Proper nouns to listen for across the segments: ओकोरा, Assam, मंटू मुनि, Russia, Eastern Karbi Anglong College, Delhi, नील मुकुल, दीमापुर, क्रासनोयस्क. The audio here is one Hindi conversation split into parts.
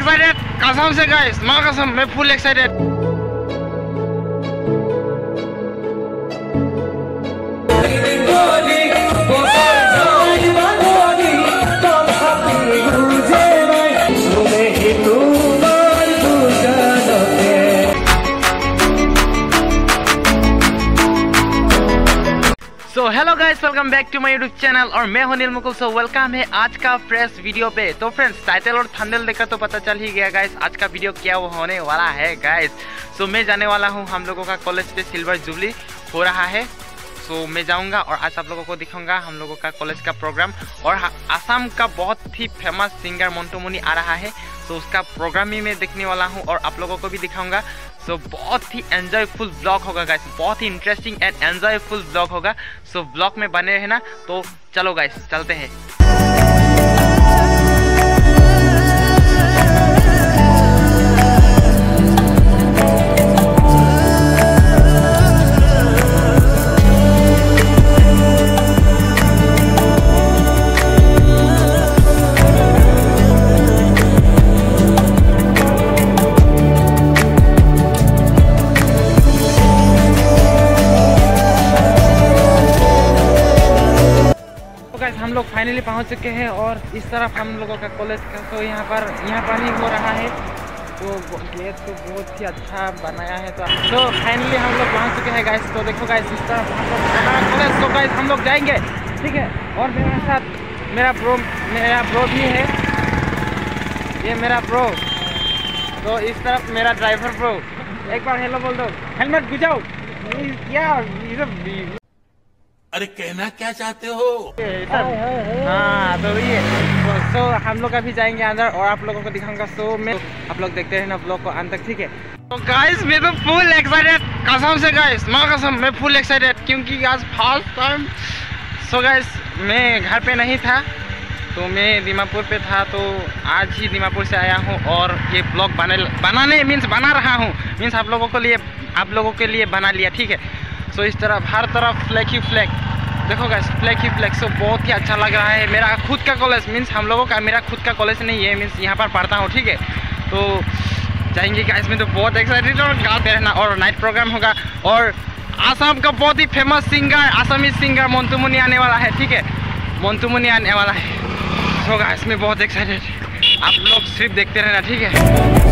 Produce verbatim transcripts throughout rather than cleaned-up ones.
एक्साइटेड कसम से गाइस, मां कसम मैं full excited. So hello guys, welcome back to my YouTube channel और मैं हूं नील मुकुल। सो वेलकम है आज का फ्रेश वीडियो पे। तो फ्रेंड्स, टाइटल और थंबनेल देखकर तो पता चल ही गया गाइस आज का वीडियो क्या वो होने वाला है गाइस। सो so, मैं जाने वाला हूं, हम लोगों का कॉलेज पे सिल्वर जुबली हो रहा है। सो so, मैं जाऊंगा और आज आप लोगों को दिखाऊंगा हम लोगों का कॉलेज का प्रोग्राम। और असम का बहुत ही फेमस सिंगर मंटू मुनि आ रहा है, तो उसका प्रोग्राम ही मैं देखने वाला हूं और आप लोगों को भी दिखाऊंगा। सो so, बहुत ही एंजॉयफुल ब्लॉग होगा गाइस, बहुत ही इंटरेस्टिंग एंड एंजॉयफुल ब्लॉग होगा। सो so, ब्लॉग में बने रहना। तो चलो गाइस, चलते हैं। हम लोग फाइनली पहुंच चुके हैं और इस तरफ हम लोगों का कॉलेज का। तो यहाँ पर यहाँ पर ही हो रहा है, तो गेट तो बहुत ही अच्छा बनाया है। तो तो फाइनली हम लोग पहुंच चुके हैं गाइस। तो देखो गाइस, इस तरफ हम लोग हमारा कॉलेज। तो गाइस हम लोग जाएंगे, ठीक है। और मेरे साथ मेरा ब्रो मेरा ब्रो भी है, ये मेरा ब्रो। तो इस तरफ मेरा ड्राइवर ब्रो, एक बार हेलो बोल दो। हेलमेट गुजाओ क्या, अरे कहना क्या चाहते हो। हाँ तो ये सो हम लोग अभी जाएंगे अंदर और आप लोगों को दिखाऊंगा। सो मैं आप लोग देखते हैं ना ब्लॉग को अंत तक, ठीक है। तो गाइस मैं तो फुल एक्साइटेड कसम से गाइस, माँ कसम मैं फुल एक्साइटेड, क्योंकि आज फर्स्ट टाइम। सो गाइस मैं घर पे नहीं था, तो मैं दीमापुर पे था। तो आज ही दीमापुर से आया हूँ और ये ब्लॉग बना बनाने मीन्स बना रहा हूँ, मीन्स आप लोगों के लिए आप लोगों के लिए बना लिया, ठीक है। सो so, इस तरफ हर तरफ फ्लैग ही फ्लैग, देखो गाइस फ्लैग ही फ्लैग। सो so, बहुत ही अच्छा लग रहा है। मेरा खुद का कॉलेज मीन्स हम लोगों का, मेरा खुद का कॉलेज नहीं है, मीन्स यहाँ पर पढ़ता हूँ, ठीक है। तो जाएंगे गाइस, में तो बहुत एक्साइटेड और गाते रहना। और नाइट प्रोग्राम होगा और असम का बहुत ही फेमस सिंगर असमी सिंगर मंटू मुनि आने वाला है, ठीक है। मंटू मुनि आने वाला है। सो so, गाइस में बहुत एक्साइटेड, आप लोग सिर्फ देखते रहना, ठीक है।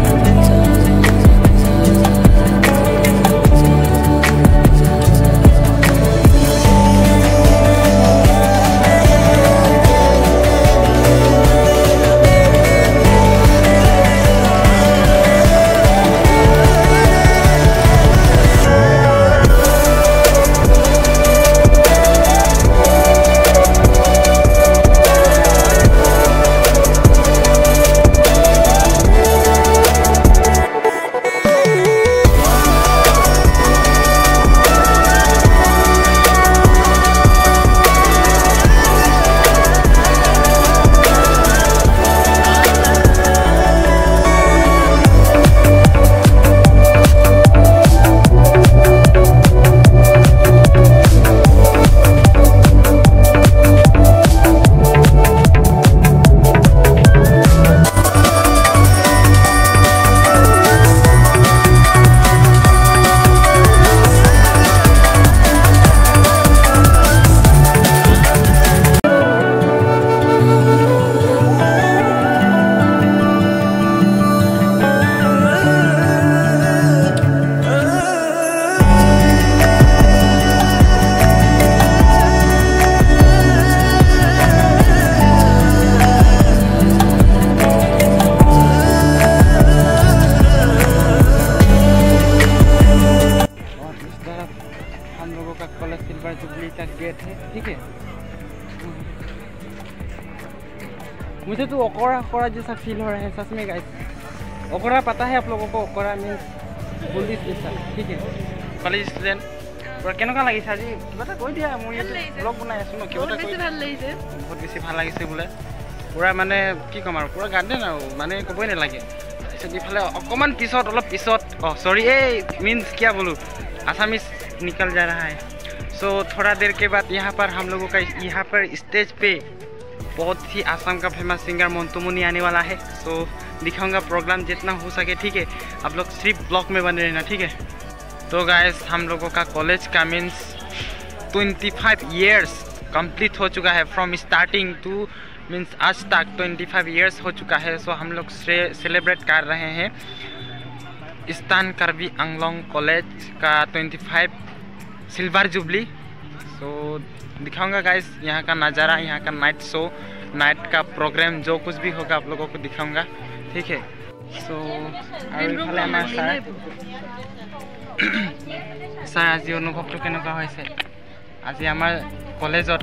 गेट है, ठीक है। मुझे तो ओकोरा ओकोरा जैसा फील हो रहा है सच में गाइस। ओकोरा पता है आप लोगों को, ओकोरा मीन्स पुलिस जैसा, ठीक है। कॉलेज स्टूडेंट और কেনেকুৱা লাগিছে আজি কিবা এটা কৈ দিয়া। মই ব্লগ বনাই আছো ন, কিবা এটা কৈ ভাল লাগিছে, বহুত বেছি ভাল লাগিছে বোলে। পুরা মানে কি কম আৰু পুরা গার্ডেন আৰু মানে কবই নালাগে। পিছত ইফালে অকমান পিছত অলপ পিছত অ সৰি এই मींस কিয়া বলু আসামিস निकल जा रहा है। सो so, थोड़ा देर के बाद यहाँ पर हम लोगों का यहाँ पर स्टेज पे बहुत ही असम का फेमस सिंगर मंटू मुनि आने वाला है। सो so, दिखाऊंगा प्रोग्राम जितना हो सके, ठीक है। आप लोग सिर्फ ब्लॉग में बने रहना, ठीक है। तो गाइस हम लोगों का कॉलेज का means twenty five years complete हो चुका है, फ्रॉम स्टार्टिंग टू मीन्स आज तक ट्वेंटी फाइव ईयर्स हो चुका है। सो हम लोग सेलिब्रेट कर रहे हैं ईस्टर्न कार्बी आंगलोंग कॉलेज का twenty five silver jubilee. So दिखाऊंगा गाइस यहाँ का नज़ारा, यहाँ का नाइट शो, नाइट का प्रोग्राम जो कुछ भी होगा आप लोगों को दिखाऊंगा, ठीक है। सो सर आज अनुभव तो कैनका হৈছে আজি আমাৰ কলেজত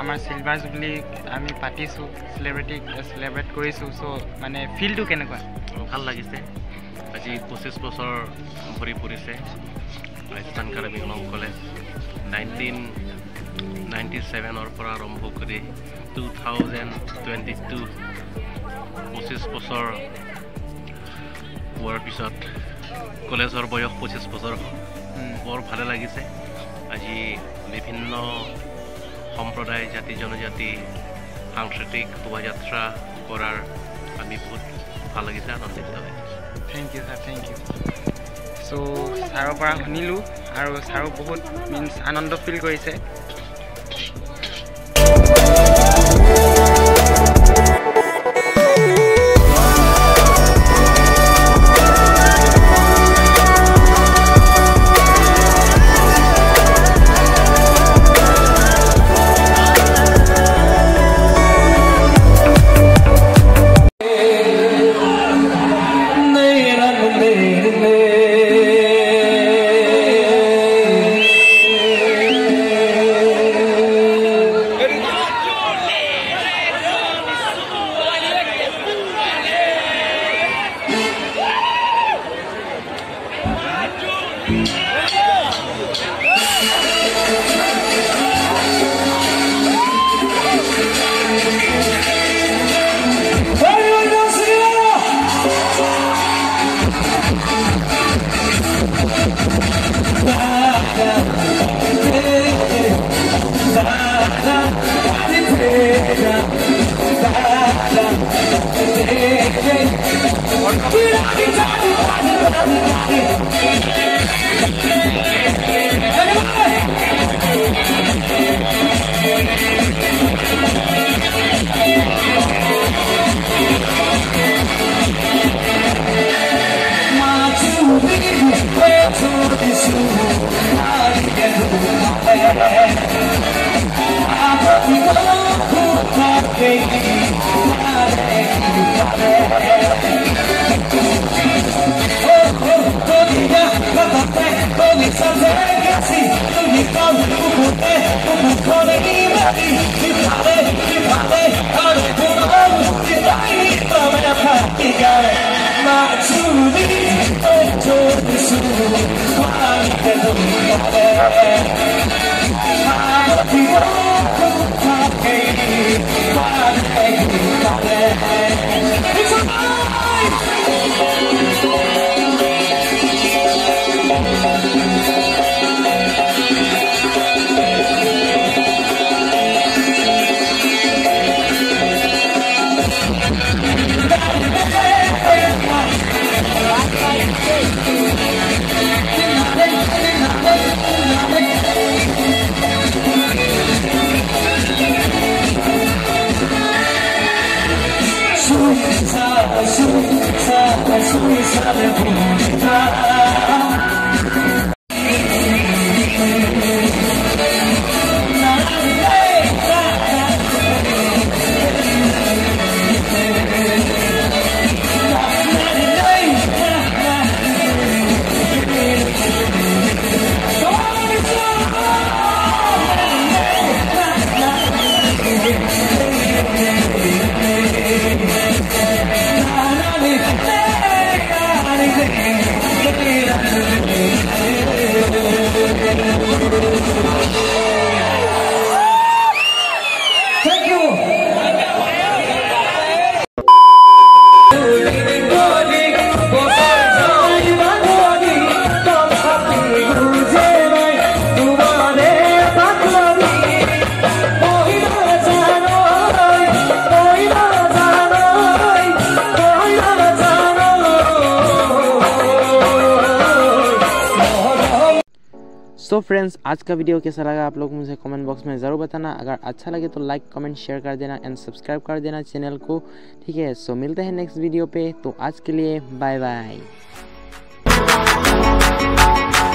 आम सिल्वर जुबली आम पाती सेलिब्रेटी सेलिब्रेट करो। सो मानने फिल्ड तो कैनका ভাল লাগিছে আজি पचिश बचर भरी पड़ी से eastern Karbi Anglong college nineteen ninety सेवेनर पर आरम्भ कर टू थाउजेंड टूवेंटी टू पचिश बचर हर पद कलेजर बयस पचिश बचर बर भाले लगिसे। আজি विभिन्न सम्प्रदाय जाति जनजाति सांस्कृतिक शोभायात्रा करार आमी बहुत भाल लगिसे, आनंदित हो। Thank you sir, thank you. So सारोपरा सुनिलु और सारो बहुत मीन्स आनंद फील करिसे। We'll be right back. So friends, आज का वीडियो कैसा लगा आप लोग मुझे कमेंट बॉक्स में ज़रूर बताना। अगर अच्छा लगे तो लाइक कमेंट शेयर कर देना एंड सब्सक्राइब कर देना चैनल को, ठीक है। सो मिलते हैं नेक्स्ट वीडियो पे, तो आज के लिए बाय बाय।